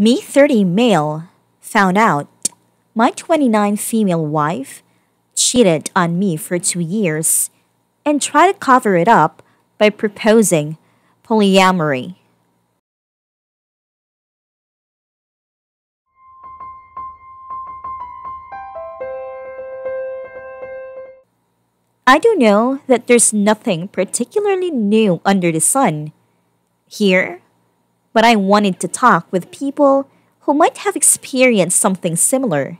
Me 30 male found out my 29 female wife cheated on me for 2 years and tried to cover it up by proposing polyamory. I do know that there's nothing particularly new under the sun here, but I wanted to talk with people who might have experienced something similar.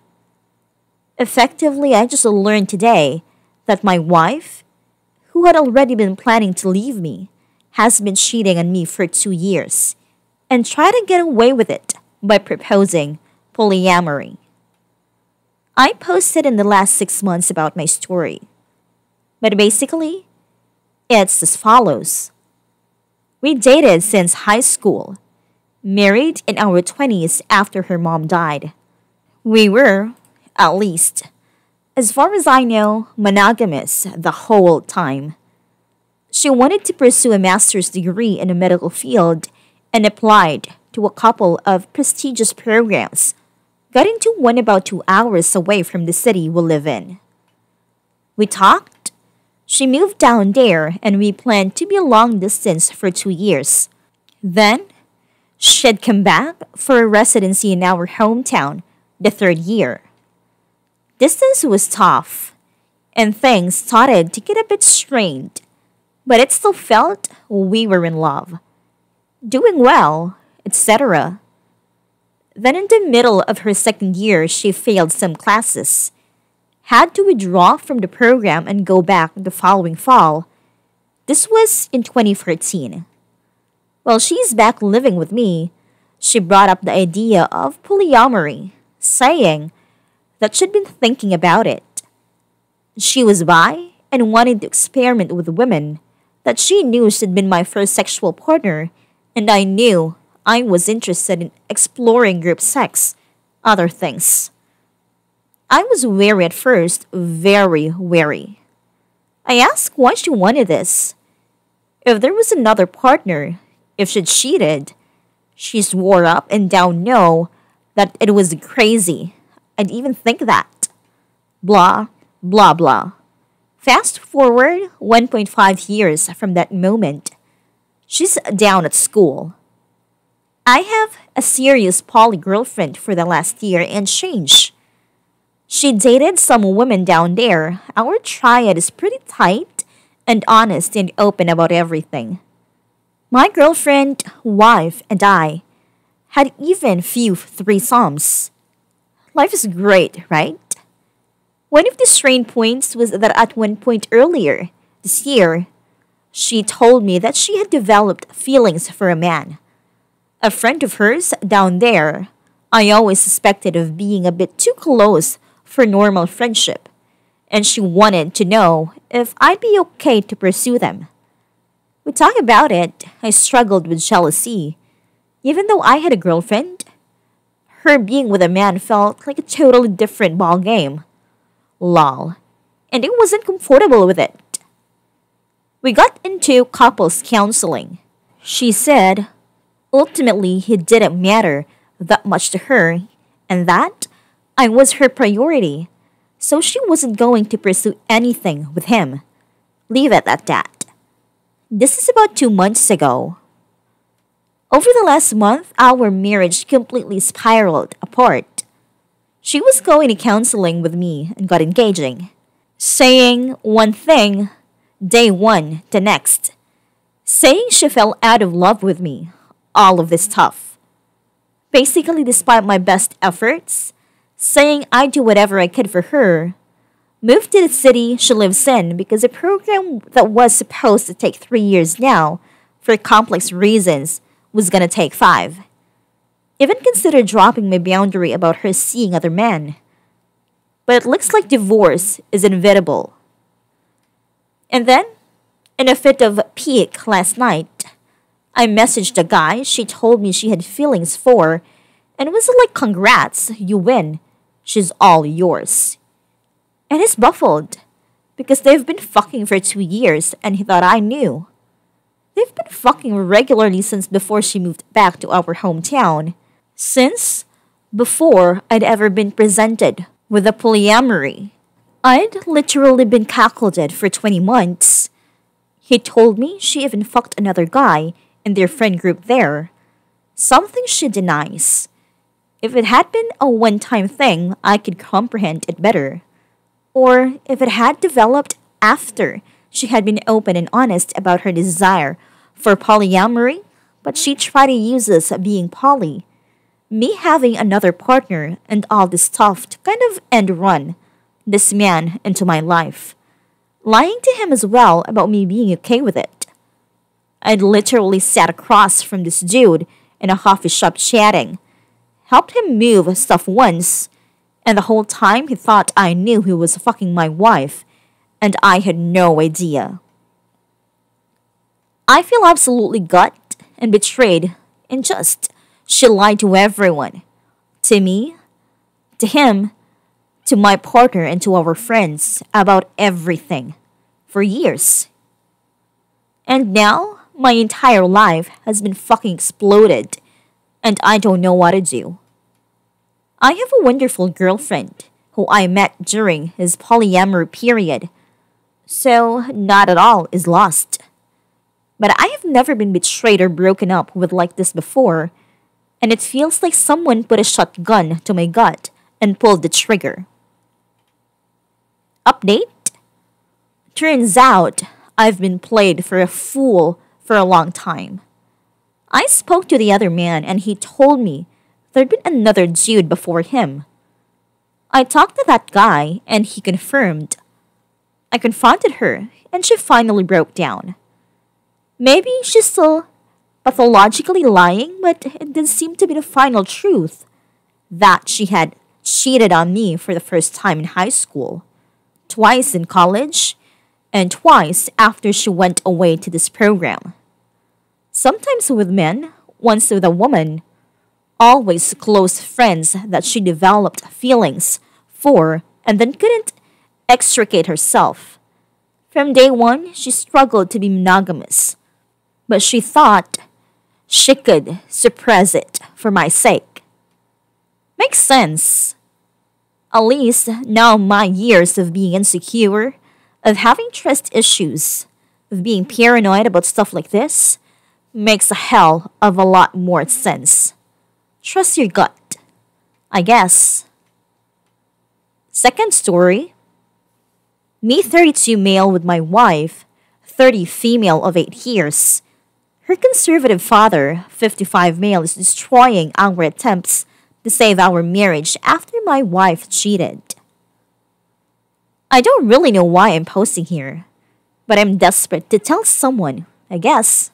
Effectively, I just learned today that my wife, who had already been planning to leave me, has been cheating on me for 2 years and tried to get away with it by proposing polyamory. I posted in the last 6 months about my story, but basically, it's as follows. We dated since high school, married in our 20s after her mom died. We were, at least, as far as I know, monogamous the whole time. She wanted to pursue a master's degree in the medical field and applied to a couple of prestigious programs, got into one about 2 hours away from the city we live in. We talked. She moved down there and we planned to be long distance for 2 years. Then, she'd come back for a residency in our hometown the third year. Distance was tough, and things started to get a bit strained, but it still felt we were in love, doing well, etc. Then in the middle of her second year, she failed some classes, had to withdraw from the program and go back the following fall. This was in 2014. While she's back living with me, she brought up the idea of polyamory, saying that she'd been thinking about it. She was bi and wanted to experiment with women that she knew she'd been my first sexual partner, and I knew I was interested in exploring group sex, other things. I was wary at first, very wary. I asked why she wanted this. If there was another partner, if she cheated, she swore up and down no, that it was crazy. I'd even think that. Blah, blah, blah. Fast forward 1.5 years from that moment. She's down at school. I have a serious poly girlfriend for the last year and change. She dated some women down there. Our triad is pretty tight and honest and open about everything. My girlfriend, wife, and I had even few threesomes. Life is great, right? One of the strain points was that at one point earlier this year, she told me that she had developed feelings for a man, a friend of hers down there. I always suspected of being a bit too close for normal friendship, and she wanted to know if I'd be okay to pursue them. We talked about it. I struggled with jealousy, even though I had a girlfriend. Her being with a man felt like a totally different ball game. Lol. And I wasn't comfortable with it. We got into couples counseling. She said, ultimately, it didn't matter that much to her, and that I was her priority, so she wasn't going to pursue anything with him. Leave it at that. This is about 2 months ago. Over the last month, our marriage completely spiraled apart. She was going to counseling with me and got engaging, saying one thing, day one, the next, saying she fell out of love with me, all of this stuff. Basically, despite my best efforts, saying I'd do whatever I could for her, moved to the city she lives in because a program that was supposed to take 3 years now, for complex reasons, was gonna take 5. Even considered dropping my boundary about her seeing other men. But it looks like divorce is inevitable. And then, in a fit of pique last night, I messaged a guy she told me she had feelings for and was like, congrats, you win. She's all yours. And he's baffled because they've been fucking for 2 years and he thought I knew. They've been fucking regularly since before she moved back to our hometown. since before I'd ever been presented with a polyamory. I'd literally been cuckolded for 20 months. He told me she even fucked another guy in their friend group there, something she denies. If it had been a one-time thing, I could comprehend it better. Or if it had developed after she had been open and honest about her desire for polyamory, but she tried to use us being poly, me having another partner, and all this stuff to kind of end-run this man into my life. Lying to him as well about me being okay with it. I'd literally sat across from this dude in a coffee shop chatting, helped him move stuff once, and the whole time he thought I knew he was fucking my wife, and I had no idea. I feel absolutely gutted and betrayed, and just, she lied to everyone. To me, to him, to my partner, and to our friends about everything. For years. And now, my entire life has been fucking exploded, and I don't know what to do. I have a wonderful girlfriend who I met during his polyamory period, so not at all is lost. But I have never been betrayed or broken up with like this before, and it feels like someone put a shotgun to my gut and pulled the trigger. Update? Turns out, I've been played for a fool for a long time. I spoke to the other man and he told me there'd been another dude before him. I talked to that guy and he confirmed. I confronted her and she finally broke down. Maybe she's still pathologically lying, but it didn't seem to be the final truth that she had cheated on me for the first time in high school, twice in college, and twice after she went away to this program. Sometimes with men, once with a woman, always close friends that she developed feelings for and then couldn't extricate herself. From day one, she struggled to be monogamous, but she thought she could suppress it for my sake. Makes sense. At least now my years of being insecure, of having trust issues, of being paranoid about stuff like this, makes a hell of a lot more sense. Trust your gut, I guess. Second story. Me 32 male with my wife, 30 female of 8 years. Her conservative father, 55 male, is destroying our attempts to save our marriage after my wife cheated. I don't really know why I'm posting here, but I'm desperate to tell someone, I guess.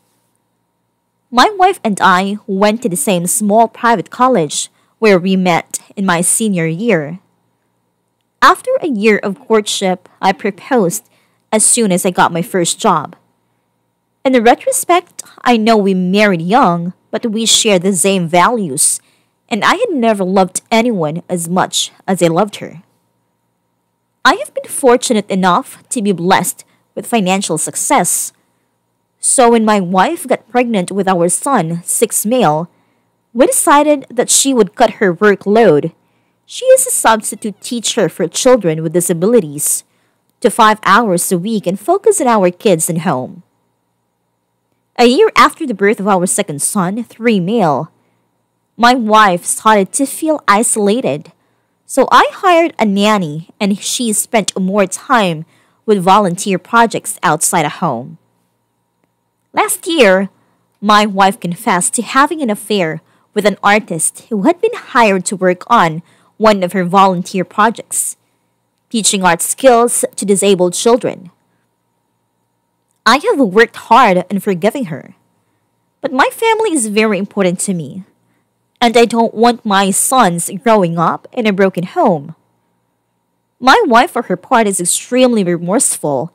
My wife and I went to the same small private college where we met in my senior year. After a year of courtship, I proposed as soon as I got my first job. In retrospect, I know we married young, but we shared the same values, and I had never loved anyone as much as I loved her. I have been fortunate enough to be blessed with financial success. So when my wife got pregnant with our son, 6 male, we decided that she would cut her workload. She is a substitute teacher for children with disabilities to 5 hours a week and focus on our kids and home. A year after the birth of our second son, 3 male, my wife started to feel isolated. So I hired a nanny and she spent more time with volunteer projects outside of home. Last year, my wife confessed to having an affair with an artist who had been hired to work on one of her volunteer projects, teaching art skills to disabled children. I have worked hard in forgiving her, but my family is very important to me. And I don't want my sons growing up in a broken home. My wife, for her part, is extremely remorseful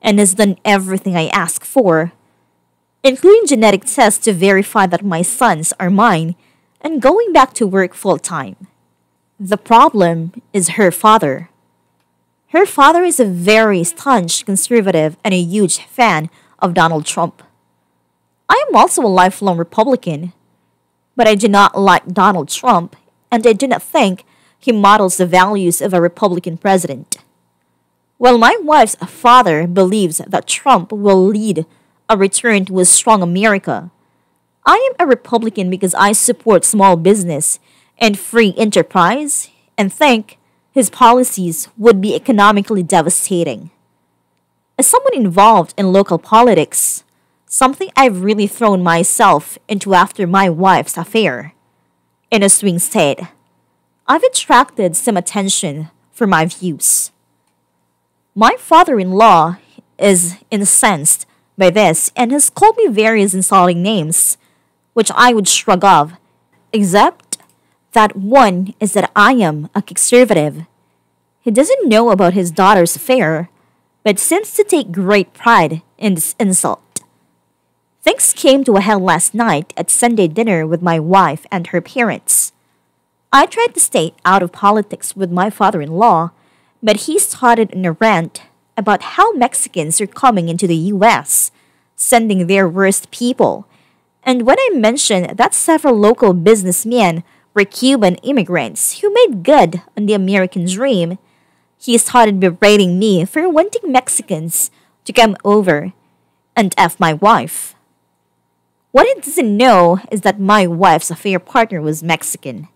and has done everything I ask for, including genetic tests to verify that my sons are mine and going back to work full-time. The problem is her father. Her father is a very staunch conservative and a huge fan of Donald Trump. I am also a lifelong Republican. But I do not like Donald Trump, and I do not think he models the values of a Republican president. Well, my wife's father believes that Trump will lead a return to a strong America. I am a Republican because I support small business and free enterprise and think his policies would be economically devastating. As someone involved in local politics, something I've really thrown myself into after my wife's affair in a swing state, I've attracted some attention for my views. My father-in-law is incensed by this and has called me various insulting names, which I would shrug off, except that one is that I am a conservative. He doesn't know about his daughter's affair, but seems to take great pride in this insult. Things came to a head last night at Sunday dinner with my wife and her parents. I tried to stay out of politics with my father-in-law, but he started in a rant about how Mexicans are coming into the U.S., sending their worst people. And when I mentioned that several local businessmen were Cuban immigrants who made good on the American dream, he started berating me for wanting Mexicans to come over and F my wife. What he doesn't know is that my wife's affair partner was Mexican.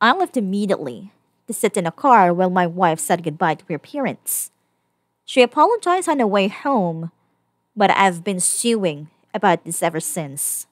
I left immediately to sit in a car while my wife said goodbye to her parents. She apologized on the way home, but I've been stewing about this ever since.